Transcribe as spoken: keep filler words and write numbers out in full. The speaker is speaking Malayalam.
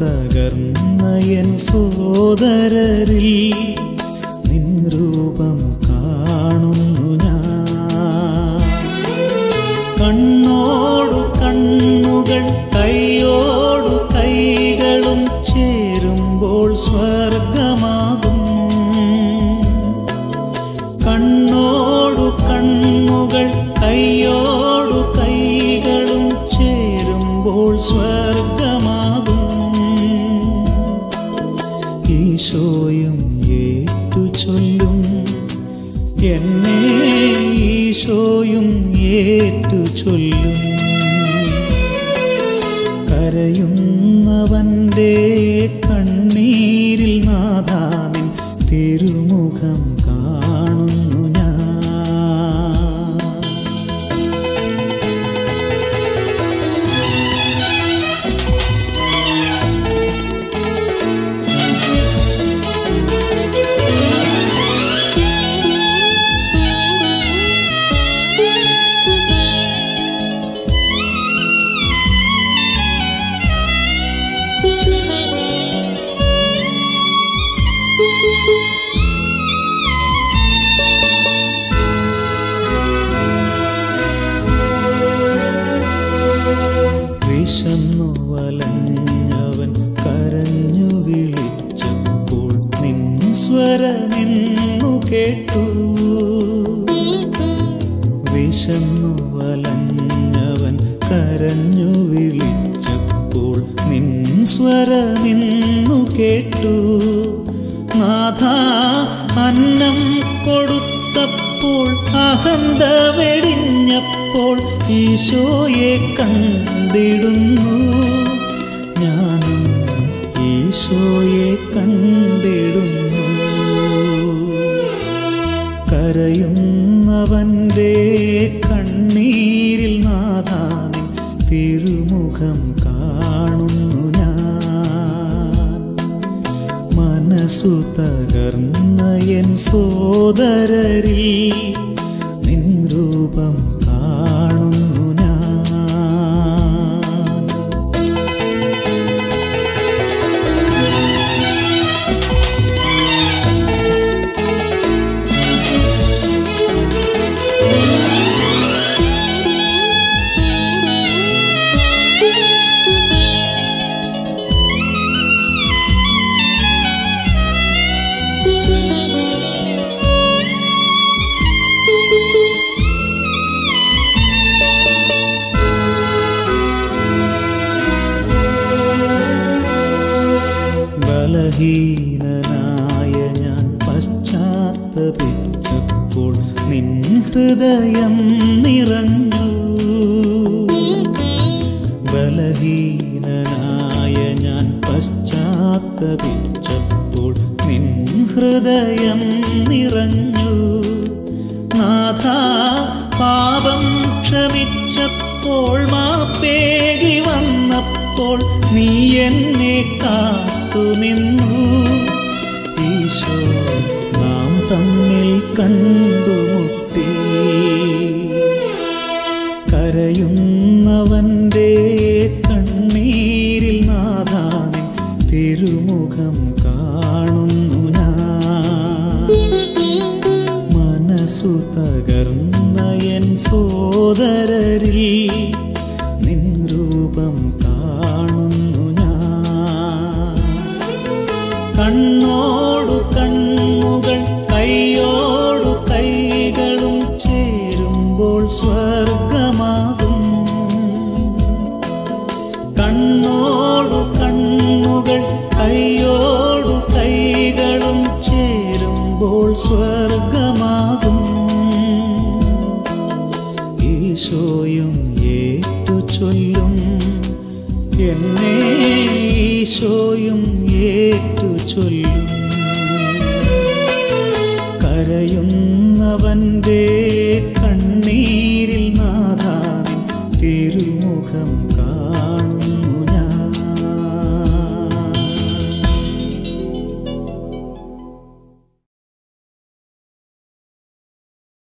തകർന്ന എൻ സോദരരിൽ നിൻ രൂപം കാണുന്നു ഞാൻ. കണ്ണോടു കണ്ണുകൾ കൈയോടു കൈകളും ചേരുമ്പോൾ സ്വർഗമാകും. കണ്ണോടു കണ്ണുകൾ കൈയോടു കൈകളും ചേരുമ്പോൾ സ്വർഗമാകും. ഈശോയും ഏറ്റു ചൊല്ലും എന്നെ, ഈശോയും ഏറ്റു ചൊല്ലും. കരയുന്നവൻ്റെ കണ്ണീരിൽ നാഥാവിൻ തിരുമുഖം കാണുന്നു ഞാൻ. വിശന്നു വലഞ്ഞവൻ കരഞ്ഞു വിളിച്ചപ്പോൾ നിൻ സ്വരമെന്നു കേട്ടു. വിശന്നു വലഞ്ഞവൻ കരഞ്ഞു വിളിച്ചപ്പോൾ നിൻ സ്വരമെന്നു കേട്ടു. നാഥാ അന്നം കൊടുത്തപ്പോൾ അഹന്ത വെടിഞ്ഞപ്പോൾ ഈശോയെ കണ്ടിടുന്നു. ഞാനും ഈശോയെ കണ്ടിടുന്നു. കരയുന്നവൻ്റെ കണ്ണീരിൽ നാഥാവിൻ തിരുമുഖം കാണുന്നു ഞാൻ. മനസ്സു തകർന്ന എൻ സോദരരിൽ നിൻ രൂപം കാണുന്നു ഞാൻ. ബലഹീനനായ ഞാൻ പശ്ചാത്തപിച്ചപ്പോൾ നിൻ ഹൃദയം നിറഞ്ഞു. ബലഹീനനായ ഞാൻ പശ്ചാത്തപിച്ചപ്പോൾ നിൻ ഹൃദയം നിറഞ്ഞു. നാഥാ പാപം ക്ഷമിച്ചപ്പോൾ മാപ്പേകി വന്നപ്പോൾ നീ എന്നെ കാത്തു നിന്നു. ഈശോ നാം തമ്മിൽ കണ്ടുമുട്ടി. കരയുന്നവൻ്റെ കണ്ണീരിൽ നാഥാവിൻ തിരുമുഖം കാണുന്നു ഞാൻ. മനസ്സു തകർന്ന എൻ സോദരരിൽ നിൻ രൂപം കാണുന്നു ഞാൻ. കണ്ണോടു കണ്ണുകൾ കൈയോടു കൈകളും ചേരുമ്പോൾ സ്വർഗമാകും. കണ്ണോടു കണ്ണുകൾ കൈയോടു കൈകളും ചേരുമ്പോൾ സ്വർഗമാകും. ഈശോയും ഏറ്റു ചൊല്ലും എന്നെ, ഈശോയും ഏറ്റു ചൊല്ലും. കരയുന്നവൻ്റെ